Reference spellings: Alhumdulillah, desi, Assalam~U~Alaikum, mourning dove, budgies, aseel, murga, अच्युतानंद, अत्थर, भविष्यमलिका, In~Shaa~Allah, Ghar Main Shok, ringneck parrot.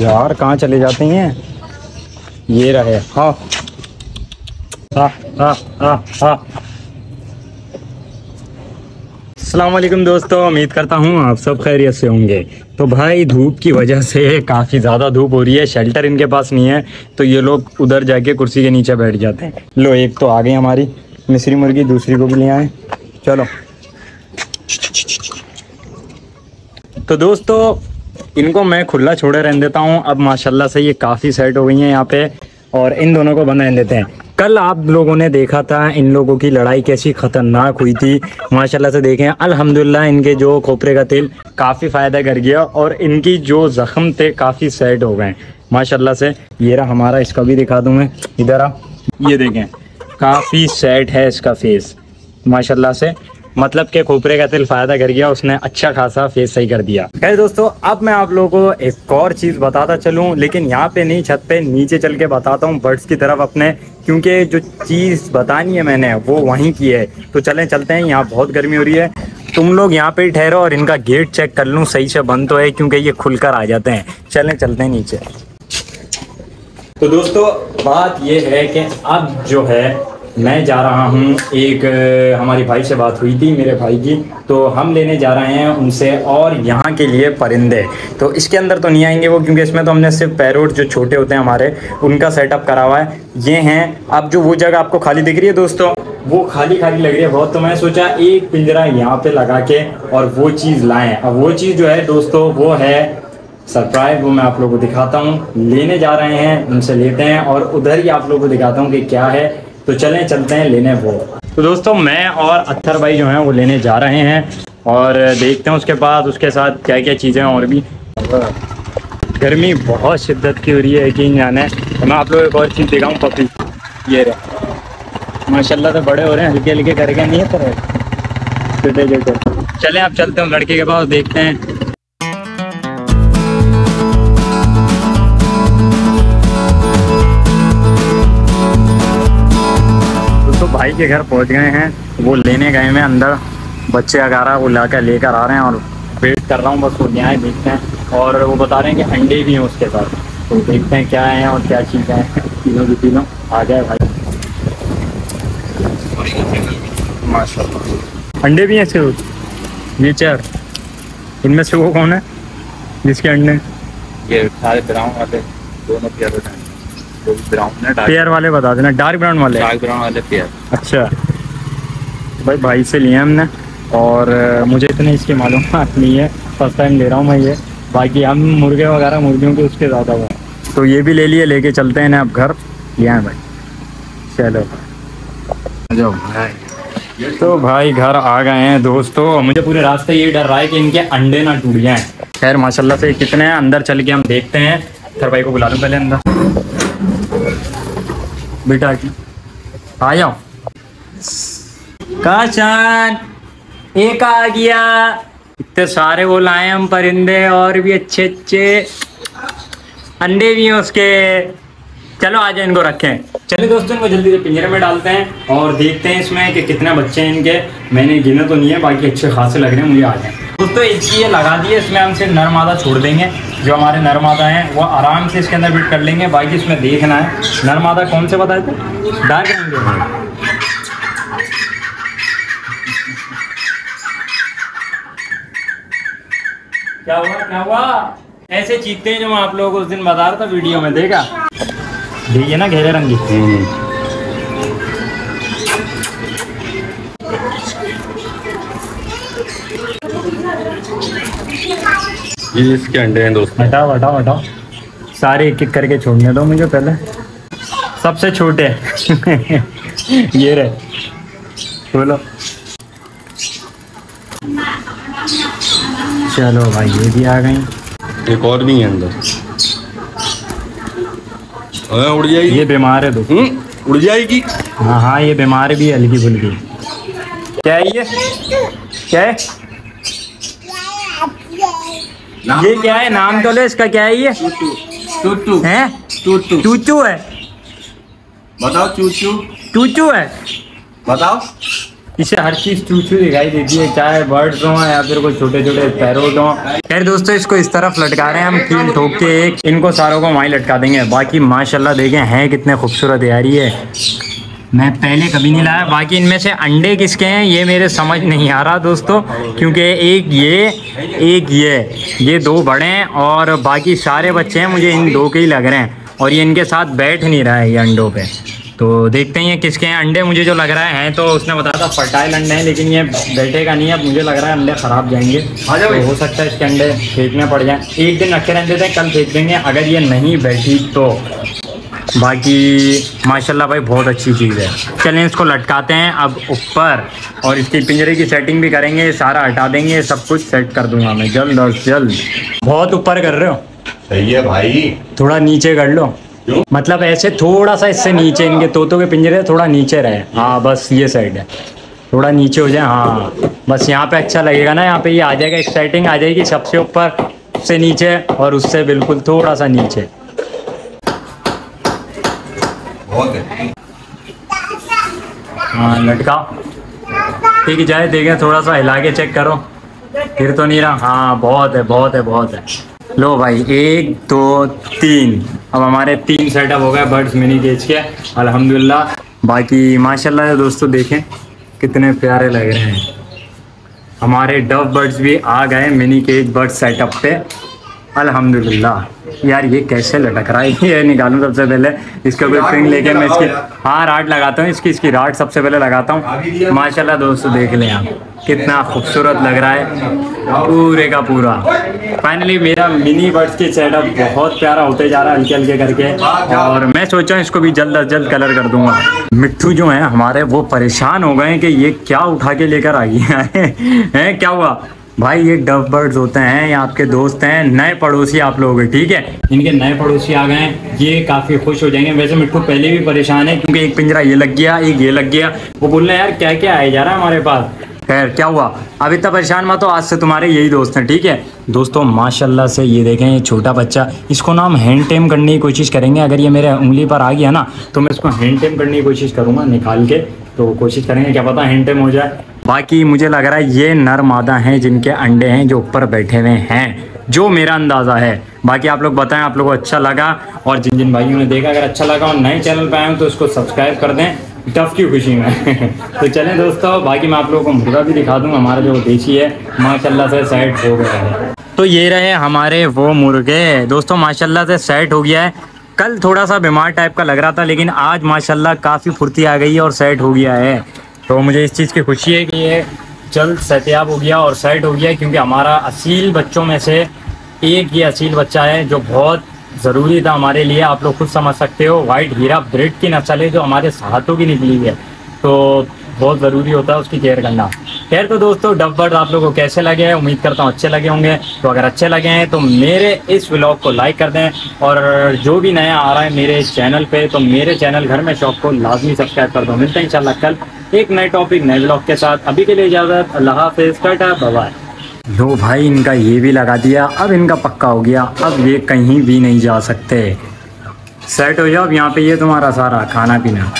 यार कहाँ चले जाते हैं ये रहे। हाँ हाँ हाँ हाँ हाँ। अस्सलाम वालेकुम दोस्तों, उम्मीद करता हूँ आप सब खैरियत से होंगे। तो भाई धूप की वजह से काफ़ी ज़्यादा धूप हो रही है, शेल्टर इनके पास नहीं है तो ये लोग उधर जाके कुर्सी के नीचे बैठ जाते हैं। लो एक तो आ गई हमारी मिस्री मुर्गी, दूसरी को भी ले आए। चलो तो दोस्तों इनको मैं खुला छोड़े रहने देता हूँ। अब माशाल्लाह से ये काफ़ी सेट हो गई हैं यहाँ पे, और इन दोनों को बंद रहने देते हैं। कल आप लोगों ने देखा था इन लोगों की लड़ाई कैसी ख़तरनाक हुई थी। माशाल्लाह से देखें अल्हम्दुलिल्लाह इनके जो खोपरे का तेल काफ़ी फ़ायदा कर गया और इनकी जो ज़ख़म थे काफ़ी सेट हो गए माशाल्लाह से। ये रहा हमारा, इसका भी दिखा दूँ मैं, इधर आ, ये देखें काफ़ी सेट है इसका फेस माशाल्लाह से। मतलब के खोपरे का तेल फ़ायदा कर गया, उसने अच्छा खासा फेस सही कर दिया। खैर दोस्तों अब मैं आप लोगों को एक और चीज़ बताता चलूँ, लेकिन यहाँ पे नहीं, छत पे नीचे चल के बताता हूँ बर्ड्स की तरफ अपने, क्योंकि जो चीज़ बतानी है मैंने वो वहीं की है। तो चलें चलते हैं, यहाँ बहुत गर्मी हो रही है। तुम लोग यहाँ पे ही ठहरो और इनका गेट चेक कर लूँ सही से बंद तो है, क्योंकि ये खुलकर आ जाते हैं। चलें चलते हैं नीचे। तो दोस्तों बात ये है कि अब जो है मैं जा रहा हूँ, एक हमारी भाई से बात हुई थी मेरे भाई की, तो हम लेने जा रहे हैं उनसे और यहाँ के लिए परिंदे। तो इसके अंदर तो नहीं आएंगे वो, क्योंकि इसमें तो हमने सिर्फ पैरोट जो छोटे होते हैं हमारे उनका सेटअप करा हुआ है। ये हैं अब जो वो जगह आपको खाली दिख रही है दोस्तों, वो खाली खाली लग रही है बहुत। तो मैं सोचा एक पिंजरा यहाँ पर लगा के और वो चीज़ लाएँ। अब वो चीज़ जो है दोस्तों वो है सरप्राइज, वो मैं आप लोगों को दिखाता हूँ। लेने जा रहे हैं उनसे, लेते हैं और उधर ही आप लोगों को दिखाता हूँ कि क्या है। तो चलें चलते हैं लेने वो। तो दोस्तों मैं और अत्थर भाई जो हैं वो लेने जा रहे हैं और देखते हैं उसके बाद उसके साथ क्या क्या चीज़ें और भी। गर्मी बहुत शिद्दत की हो रही है यकीन जाने। तो मैं आप लोगों को एक और चीज़ दिखाऊँ, पपी ये रहे माशाल्लाह से बड़े हो रहे हैं, हल्के हल्के करके नहीं है पर। चलें आप चलते हैं लड़के के पास, देखते हैं। भाई के घर पहुंच गए हैं, वो लेने गए हैं अंदर बच्चे 11, वो लाकर लेकर आ रहे हैं और वेट कर रहा हूँ बस वो यहाँ देखते हैं। और वो बता रहे हैं कि अंडे भी हैं उसके साथ, तो देखते हैं क्या है और क्या चीज़ है। तीनों की तीनों आ जाए भाई माशाल्लाह, अंडे भी हैं सिर्फ ये 4। इनमें से वो कौन है जिसके अंडे ये सारे ब्राउन वाले, दोनों प्यारे हैं पेयर वाले बता देना, डार्क ब्राउन वाले, डार्क ब्राउन वाले पेयर। अच्छा भाई भाई से लिए हमने, और मुझे इतने इसकी मालूम नहीं है, फर्स्ट टाइम ले रहा हूँ मैं ये। बाकी हम मुर्गे वगैरह मुर्गियों के उसके ज़्यादा हुआ, तो ये भी ले लिए, लेके चलते हैं ना अब घर। ये हैं भाई, चलो जाओ भाई। तो भाई घर आ गए हैं दोस्तों, मुझे पूरे रास्ते ये डर रहा है कि इनके अंडे ना टूट जाएँ। खैर माशाल्लाह से कितने हैं, अंदर चल के हम देखते हैं। सर भाई को बुला लूँ पहले अंदर, बेटा आ जाओ का चांद एक आ गया। इतने सारे वो लाए हम परिंदे और भी अच्छे, अंडे भी हैं उसके। चलो आज इनको रखें। चलिए दोस्तों इनको जल्दी से पिंजरे में डालते हैं और देखते हैं इसमें कि कितने बच्चे हैं इनके। मैंने गिने तो नहीं है, बाकी अच्छे खासे लग रहे हैं मुझे आज। दोस्तों इसकी ये लगा दिए, इसमें हम सिर्फ नर मादा छोड़ देंगे, जो हमारे नर मादा हैं वो आराम से इसके अंदर फिट कर लेंगे। बाकी इसमें देखना है नर मादा कौन से बताए थे, डार्क क्या हुआ ऐसे चीखते हैं जो मैं आप लोगों को उस दिन बता रहा था वीडियो में, देखा ये ना घेरे रंगी। ये इसके अंडे हैं दोस्तों। हटाओ सारे एक एक करके छोड़ने दो मुझे, पहले सबसे छोटे ये रहे, बोलो। चलो भाई ये भी आ गई, एक और भी है अंदर। उड़ जाएगी ये, बीमार है दो, उड़ जाएगी। हाँ ये बीमार भी है हल्की फुल्की। क्या है ये, क्या है ये, क्या है नाम तो ले इसका, क्या है ये? टूटू है, टूचू है, बताओ। टूचू है बताओ, इसे हर चीज़ चू चू दिखाई देती है, चाहे बर्ड्स हों या फिर कोई छोटे छोटे पैरोट हों। खैर दोस्तों, इसको इस तरफ लटका रहे हैं हम, कील ठोक के एक इनको सारों को वहीं लटका देंगे। बाकी माशाल्लाह देखें हैं कितने खूबसूरत यार, ये मैं पहले कभी नहीं लाया। बाकी इनमें से अंडे किसके हैं ये मेरे समझ नहीं आ रहा दोस्तों, क्योंकि एक ये दो बड़े हैं और बाकी सारे बच्चे हैं, मुझे इन दो के ही लग रहे हैं। और ये इनके साथ बैठ नहीं रहा है ये अंडों पे, तो देखते हैं किसके हैं अंडे। मुझे जो लग रहा है तो उसने बताया था फर्टाइल अंडे हैं, लेकिन ये बैठेगा नहीं। अब मुझे लग रहा है अंडे ख़राब जाएंगे, तो हो सकता है इसके अंडे फेंकने पड़ जाएँ। एक दिन रखे रहते थे, कल फेंक देंगे अगर ये नहीं बैठी तो। बाकी माशाल्लाह भाई बहुत अच्छी चीज़ है। चलें इसको लटकाते हैं अब ऊपर और इसकी पिंजरे की सेटिंग भी करेंगे, सारा हटा देंगे, सब कुछ सेट कर दूंगा मैं जल्द और जल्द। बहुत ऊपर कर रहे हो, सही है भाई, थोड़ा नीचे कर लो। मतलब ऐसे थोड़ा सा इससे नीचे, इनके तोतों के पिंजरे थोड़ा नीचे रहे। हाँ बस ये साइड है, थोड़ा नीचे हो जाए। हाँ बस यहाँ पे अच्छा लगेगा ना, यहाँ पे ये आ जाएगा, एक सेटिंग आ जाएगी सबसे ऊपर से नीचे और उससे बिल्कुल थोड़ा सा नीचे। हाँ लटकाओ ठीक जाए, देखें थोड़ा सा हिला के चेक करो, फिर तो नहीं रहा। हाँ बहुत है बहुत है बहुत है। लो भाई 1 2 3, अब हमारे 3 सेटअप हो गए बर्ड्स मिनी केज के, अल्हम्दुलिल्लाह। बाकी माशाल्लाह दोस्तों देखें कितने प्यारे लग रहे हैं, हमारे डव बर्ड्स भी आ गए मिनी केज बर्ड सेटअप पे, अल्हम्दुलिल्लाह। यार ये कैसे लटक रहा है, ये निकालूं सबसे पहले, इसके ऊपर पिंग लेके मैं इसकी हाँ राड लगाता हूँ, इसकी राड सबसे पहले लगाता हूँ। माशाल्लाह दोस्तों देख लें आप कितना खूबसूरत लग रहा है पूरे का पूरा। फाइनली मेरा मिनी बर्ड्स की सेटअप बहुत प्यारा होते जा रहा है हल्के हल्के करके, और मैं सोचा इसको भी जल्द अज जल्द कलर कर दूंगा। मिट्ठू जो हैं हमारे वो परेशान हो गए कि ये क्या उठा के लेकर आ गया है। क्या हुआ भाई, ये डव बर्ड्स होते हैं, ये आपके दोस्त हैं, नए पड़ोसी आप लोग, ठीक है, इनके नए पड़ोसी आ गए हैं, ये काफ़ी खुश हो जाएंगे। वैसे मेरे को पहले भी परेशान है क्योंकि एक पिंजरा ये लग गया, एक ये लग गया, वो बोल रहे हैं यार क्या क्या आया जा रहा है हमारे पास। खैर क्या हुआ, अब इतना परेशान मत हो, आज से तुम्हारे यही दोस्त हैं, ठीक है दोस्तों। माशाल्लाह से ये देखें ये छोटा बच्चा, इसको ना हम हैंड टेम करने की कोशिश करेंगे। अगर ये मेरे उंगली पर आ गया ना तो मैं इसको हैंड टेम करने की कोशिश करूँगा निकाल के, तो कोशिश करेंगे क्या पता हैंड टेम हो जाए। बाकी मुझे लग रहा है ये नर मादा हैं जिनके अंडे हैं जो ऊपर बैठे हुए हैं, जो मेरा अंदाज़ा है। बाकी आप लोग बताएं आप लोगों को अच्छा लगा, और जिन जिन भाइयों ने देखा अगर अच्छा लगा और नए चैनल पर आए तो उसको सब्सक्राइब कर दें टफ की खुशी में तो चलें दोस्तों, बाकी मैं आप लोगों को मुर्गा भी दिखा दूँ, हमारा जो देसी है माशाल्लाह से सेट हो गया है। तो ये रहे हमारे वो मुर्गे दोस्तों, माशाल्लाह से सेट हो गया है। कल थोड़ा सा बीमार टाइप का लग रहा था, लेकिन आज माशाल्लाह काफ़ी फुर्ती आ गई है और सेट हो गया है। तो मुझे इस चीज़ की खुशी है कि ये जल्द सत्याब हो गया और सेट हो गया, क्योंकि हमारा असील बच्चों में से एक ये असील बच्चा है जो बहुत ज़रूरी था हमारे लिए। आप लोग खुद समझ सकते हो, वाइट हीरा ब्रिड की नस्ल है जो हमारे हाथों की निकली है, तो बहुत ज़रूरी होता है उसकी केयर करना। खैर तो दोस्तों डव बर्ड आप लोगों को कैसे लगे हैं, उम्मीद करता हूँ अच्छे लगे होंगे। तो अगर अच्छे लगे हैं तो मेरे इस व्लॉग को लाइक कर दें, और जो भी नया आ रहा है मेरे इस चैनल पे तो मेरे चैनल घर में शौक को लाजमी सब्सक्राइब कर दो। मिलते हैं इंशाल्लाह कल एक नए टॉपिक नए व्लॉग के साथ, अभी के लिए इजाज़त, अल्लाह हाफिज़, टाटा बाय। लो भाई इनका ये भी लगा दिया, अब इनका पक्का हो गया, अब ये कहीं भी नहीं जा सकते। सेट हो जाओ अब यहाँ पर, ये तुम्हारा सारा खाना पीना।